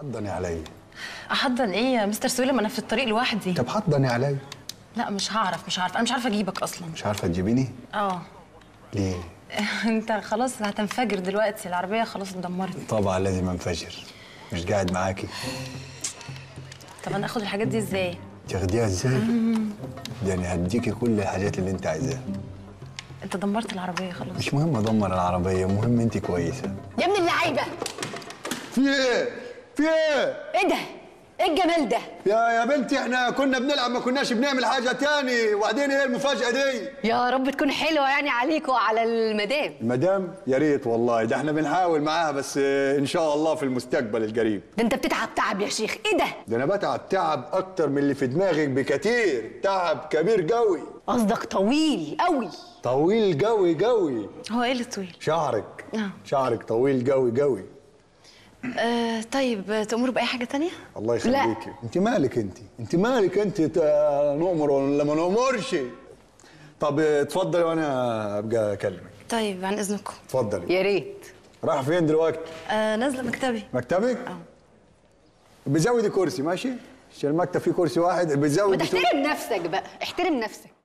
حضني عليا. احضن ايه يا مستر سويلم؟ انا في الطريق لوحدي. طب حضني عليا. لا مش هعرف، انا مش عارفه اجيبك اصلا. مش عارفه تجيبيني؟ اه. ليه؟ انت خلاص هتنفجر دلوقتي، العربيه خلاص اتدمرت. طبعا لازم انفجر، مش قاعد معاكي. طب انا اخد الحاجات دي ازاي؟ تاخديها ازاي؟ ده انا هديكي كل الحاجات اللي انت عايزاها. انت دمرت العربيه خلاص. مش مهم ادمر العربيه، مهم انت كويسه. يا ابن اللعيبه، في ايه؟ في ايه؟ ايه ده؟ ايه الجمال ده؟ يا بنتي احنا كنا بنلعب، ما كناش بنعمل حاجه تاني، وبعدين ايه المفاجاه دي؟ يا رب تكون حلوه يعني عليك وعلى المدام. المدام؟ يا ريت والله، ده احنا بنحاول معاها بس ان شاء الله في المستقبل القريب. ده انت بتتعب تعب يا شيخ، ايه ده؟ ده انا بتعب تعب اكتر من اللي في دماغك بكتير، تعب كبير قوي. قصدك طويل قوي. طويل قوي قوي. هو ايه اللي طويل؟ شعرك. اه شعرك طويل قوي قوي. طيب تأمروا بأي حاجة تانية؟ الله يخليكي. انت مالك انت نؤمر ولا ما نؤمرش؟ طب اتفضلي وانا ابقى اكلمك. طيب عن اذنكم. اتفضلي. يا ريت. رايح فين دلوقتي؟ نازلة مكتبي. مكتبك؟ اه. بزودي كرسي ماشي؟ عشان المكتب فيه كرسي واحد. بتزودي. ما تحترم نفسك بقى، احترم نفسك.